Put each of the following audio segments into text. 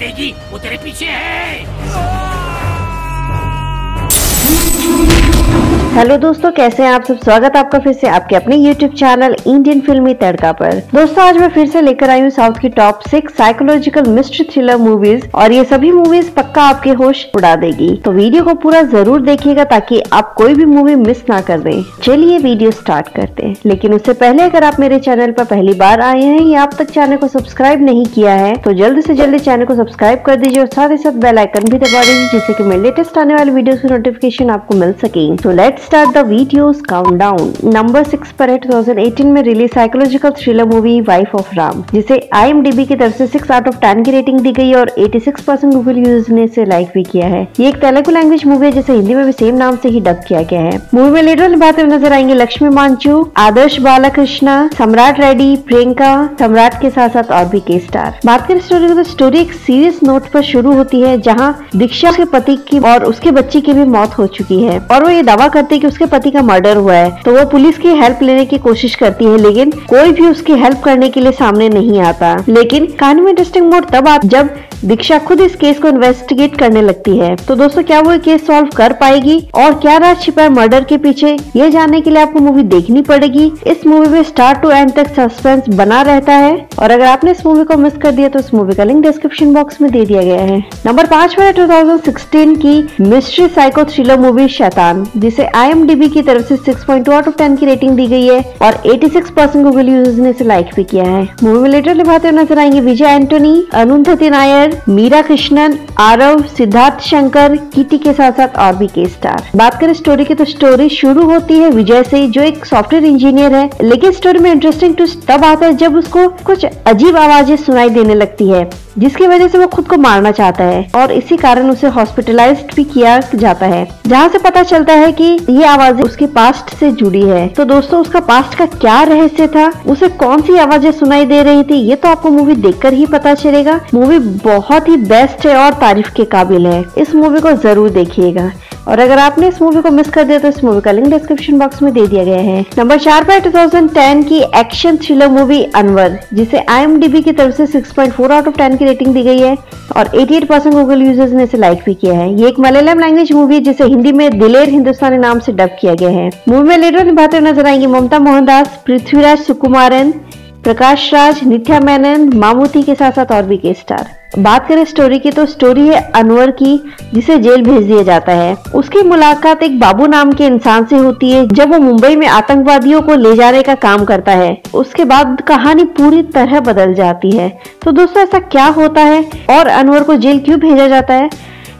देगी, वो तेरे पीछे है। हेलो दोस्तों, कैसे हैं आप सब। स्वागत है आपका फिर से आपके अपने YouTube चैनल इंडियन फिल्मी तड़का पर। दोस्तों आज मैं फिर से लेकर आई हूँ साउथ की top 6 psychological mystery thriller movies, और ये सभी मूवीज पक्का आपके होश उड़ा देगी। तो वीडियो को पूरा जरूर देखिएगा ताकि आप कोई भी मूवी मिस ना कर दें। चलिए वीडियो स्टार्ट करते हैं, लेकिन उससे पहले अगर आप मेरे चैनल पर पहली बार आए हैं या आप तक चैनल को सब्सक्राइब नहीं किया है तो जल्दी से जल्दी चैनल को सब्सक्राइब कर दीजिए और साथ ही साथ बेल आइकन भी दबा दीजिए, जिससे कि मेरे लेटेस्ट आने वाले वीडियो की नोटिफिकेशन आपको मिल सके। तो let's start the videos countdown. Number 6 पर 2018 में release psychological thriller movie wife of Ram, जिसे IMDb की तरफ से 6/10 की रेटिंग दी गई और 86% गूगल यूजर्स ने इसे लाइक भी किया है। ये एक तेलुगु लैंग्वेज मूवी है जिसे हिंदी में भी सेम नाम से ही डब किया गया है। मूवी में लीडर निभाते हुए नजर आएंगे लक्ष्मी मांचू, आदर्श बाला, कृष्णा, सम्राट रेड्डी, प्रियंका सम्राट के साथ साथ और भी के स्टार। बात करें स्टोरी की तो स्टोरी एक सीरियस नोट पर शुरू होती है, जहाँ दीक्षा के पति की और उसके बच्चे की भी मौत हो चुकी है और वो ये दावा करते कि उसके पति का मर्डर हुआ है। तो वो पुलिस की हेल्प लेने की कोशिश करती है, लेकिन कोई भी उसकी हेल्प करने के लिए सामने नहीं आता। लेकिन कहानी में इंटरेस्टिंग मोड़ तब आता जब दीक्षा खुद इस केस को इन्वेस्टिगेट करने लगती है। तो दोस्तों क्या वो केस सॉल्व कर पाएगी और क्या राज छिपा है मर्डर के पीछे, ये जानने के लिए आपको मूवी देखनी पड़ेगी। इस मूवी में स्टार्ट टू एंड तक सस्पेंस बना रहता है, और अगर आपने इस मूवी को मिस कर दिया तो इस मूवी का लिंक डिस्क्रिप्शन बॉक्स में दे दिया गया है। नंबर 5 पर 2016 की मिस्ट्री साइको थ्रिलर मूवी शैतान, जिसे IMDb की तरफ से 6.2/10 की रेटिंग दी गई है और 86% गूगल यूजर्स ने इसे लाइक भी किया है। मूवी में लेटर निभाते हुए नजर आएंगे विजय एंटोनी, अनंथति नायर, मीरा कृष्णन, आरव, सिद्धार्थ शंकर, किटी के साथ साथ और भी के स्टार। बात करें स्टोरी की तो स्टोरी शुरू होती है विजय से, जो एक सॉफ्टवेयर इंजीनियर है, लेकिन स्टोरी में इंटरेस्टिंग ट्विस्ट तब आता है जब उसको कुछ अजीब आवाजें सुनाई देने लगती है, जिसकी वजह से वो खुद को मारना चाहता है और इसी कारण उसे हॉस्पिटलाइज्ड भी किया जाता है, जहाँ से पता चलता है कि ये आवाजें उसके पास्ट से जुड़ी है। तो दोस्तों उसका पास्ट का क्या रहस्य था, उसे कौन सी आवाजें सुनाई दे रही थी, ये तो आपको मूवी देखकर ही पता चलेगा। मूवी बहुत ही बेस्ट है और तारीफ के काबिल है, इस मूवी को जरूर देखिएगा। और अगर आपने इस मूवी को मिस कर दिया तो इस मूवी का लिंक डिस्क्रिप्शन बॉक्स में दे दिया गया है। नंबर 4 पर 2010 की एक्शन थ्रिलर मूवी अनवर, जिसे IMDb की तरफ से 6.4/10 की रेटिंग दी गई है और 88% गूगल यूजर्स ने इसे लाइक भी किया है। ये एक मलयालम लैंग्वेज मूवी है जिसे हिंदी में दिलेर हिंदुस्तानी नाम से डब किया गया है। मूवी में लीडर निभाते हुए नजर आएंगे ममता मोहनदास, पृथ्वीराज सुकुमारन, प्रकाश राज, निथ्या मेनन, मामूती के साथ साथ और भी के स्टार। बात करें स्टोरी की तो स्टोरी है अनवर की, जिसे जेल भेज दिया जाता है। उसकी मुलाकात एक बाबू नाम के इंसान से होती है, जब वो मुंबई में आतंकवादियों को ले जाने का काम करता है। उसके बाद कहानी पूरी तरह बदल जाती है। तो दोस्तों ऐसा क्या होता है और अनवर को जेल क्यों भेजा जाता है,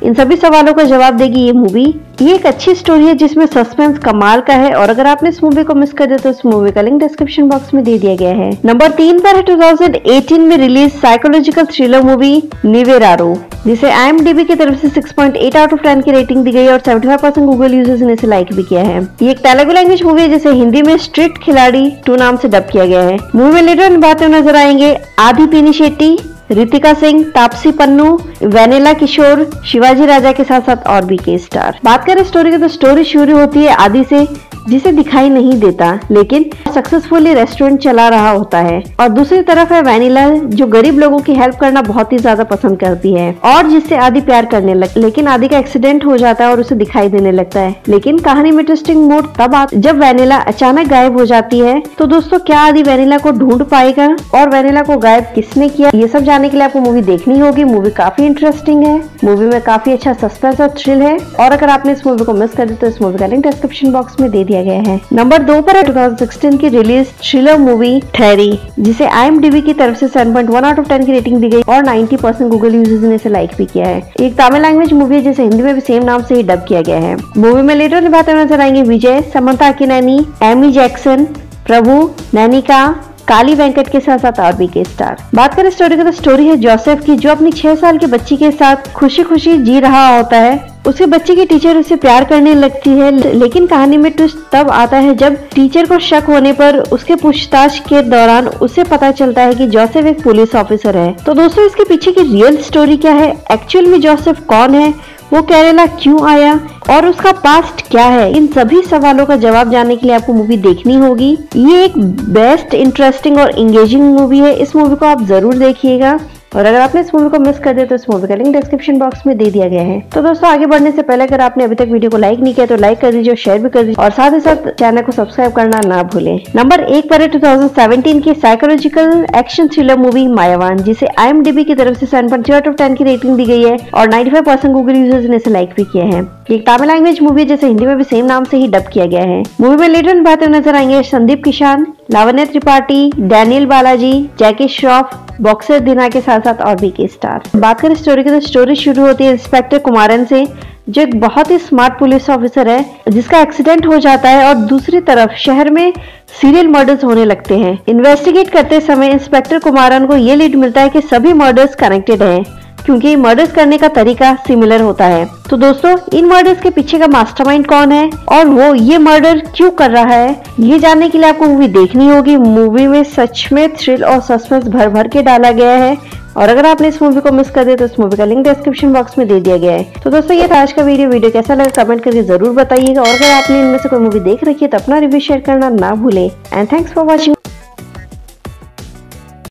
इन सभी सवालों का जवाब देगी ये मूवी। ये एक अच्छी स्टोरी है जिसमें सस्पेंस कमाल का है, और अगर आपने इस मूवी को मिस कर दिया तो इस मूवी का लिंक डिस्क्रिप्शन बॉक्स में दे दिया गया है। नंबर 3 पर है 2018 में release psychological thriller movie Neevevaro, जिसे IMDb की तरफ से 6.8/10 की रेटिंग दी गई और 75% गूगल यूजर्स ने इसे लाइक भी किया है। ये एक तेलुगु लैंग्वेज मूवी है जिसे हिंदी में स्ट्रिक्ट खिलाड़ी 2 नाम से डब किया गया है। मूवी में लीडर निभाते हुए नजर आएंगे आदि पिनिशेट्टी, रितिका सिंह, तापसी पन्नू, वैनिला किशोर, शिवाजी राजा के साथ साथ और भी के स्टार। बात करें स्टोरी की तो स्टोरी शुरू होती है आदि से, जिसे दिखाई नहीं देता लेकिन सक्सेसफुली रेस्टोरेंट चला रहा होता है, और दूसरी तरफ है वैनिला, जो गरीब लोगों की हेल्प करना बहुत ही ज्यादा पसंद करती है और जिससे आदि प्यार करने लगता है। लेकिन आदि का एक्सीडेंट हो जाता है और उसे दिखाई देने लगता है। लेकिन कहानी में इंटरेस्टिंग मोड़ तब आता जब वैनिला अचानक गायब हो जाती है। तो दोस्तों क्या आदि वैनिला को ढूंढ पाएगा और वैनिला को गायब किसने किया, ये सब जानने के लिए आपको मूवी देखनी होगी। मूवी काफी इंटरेस्टिंग है, मूवी में काफी अच्छा सस्पेंस और थ्रिल है, और अगर आपने इस मूवी को मिस कर दी तो इस मूवी का लिंक डिस्क्रिप्शन बॉक्स में दे दिया गया है। नंबर 2 पर 2016 की रिलीज थ्रिलर मूवी थेरी, जिसे IMDb की तरफ से 7.1/10 की रेटिंग दी गई और 90% गूगल यूजर्स ने इसे लाइक भी किया है। एक तमिल लैंग्वेज मूवी है जिसे हिंदी में भी सेम नाम से ही डब किया गया है। मूवी में लीडर निभाते हुए नजर आएंगे विजय, समंता की नैनी, एमी जैक्सन, प्रभु, नैनिका, काली वेंकट के साथ साथ और भी के स्टार। बात करें स्टोरी की तो स्टोरी है जोसेफ की, जो अपनी 6 साल के बच्ची के साथ खुशी खुशी जी रहा होता है। उसके बच्चे की टीचर उसे प्यार करने लगती है, लेकिन कहानी में ट्विस्ट तब आता है जब टीचर को शक होने पर उसके पूछताछ के दौरान उसे पता चलता है कि जोसेफ एक पुलिस ऑफिसर है। तो दोस्तों इसके पीछे की रियल स्टोरी क्या है, एक्चुअल में जोसेफ कौन है, वो केरला क्यों आया और उसका पास्ट क्या है, इन सभी सवालों का जवाब जानने के लिए आपको मूवी देखनी होगी। ये एक बेस्ट, इंटरेस्टिंग और एंगेजिंग मूवी है, इस मूवी को आप जरूर देखिएगा। और अगर आपने इस मूवी को मिस कर दिया तो इस मूवी का लिंक डिस्क्रिप्शन बॉक्स में दे दिया गया है। तो दोस्तों आगे बढ़ने से पहले अगर आपने अभी तक वीडियो को लाइक नहीं किया तो लाइक कर दीजिए और शेयर भी कर दीजिए और साथ ही साथ चैनल को सब्सक्राइब करना ना भूलें। नंबर 1 पर है 2017 की psychological action thriller movie Maayavan, जिसे IMDb की तरफ से 7.0/10 की रेटिंग दी गई है और 95% गूगल यूजर्स ने इसे लाइक भी किया है। एक तमिल लैंग्वेज मूवी है जिसे हिंदी में भी सेम नाम से ही डब किया गया है। मूवी में लीड निभाते हुए नजर आएंगे संदीप किशन, लावण्य त्रिपाठी, डैनियल बालाजी, जैकी श्रॉफ, बॉक्सर दिना के साथ साथ और भी के स्टार। बात करें स्टोरी की तो स्टोरी शुरू होती है इंस्पेक्टर कुमारन से, जो एक बहुत ही स्मार्ट पुलिस ऑफिसर है जिसका एक्सीडेंट हो जाता है और दूसरी तरफ शहर में सीरियल मर्डर्स होने लगते हैं। इन्वेस्टिगेट करते समय इंस्पेक्टर कुमारन को ये लीड मिलता है कि सभी मर्डर्स कनेक्टेड हैं क्योंकि मर्डर्स करने का तरीका सिमिलर होता है। तो दोस्तों इन मर्डर्स के पीछे का मास्टरमाइंड कौन है और वो ये मर्डर क्यों कर रहा है, ये जानने के लिए आपको मूवी देखनी होगी। मूवी में सच में थ्रिल और सस्पेंस भर भर के डाला गया है और अगर आपने इस मूवी को मिस कर दिया तो इस मूवी का लिंक डिस्क्रिप्शन बॉक्स में दे दिया गया है। तो दोस्तों ये था आज का वीडियो कैसा लगा कमेंट करके जरूर बताइएगा और अगर आपने इनमें से कोई मूवी देख रखी है तो अपना रिव्यू शेयर करना ना भूलें। And thanks for watching.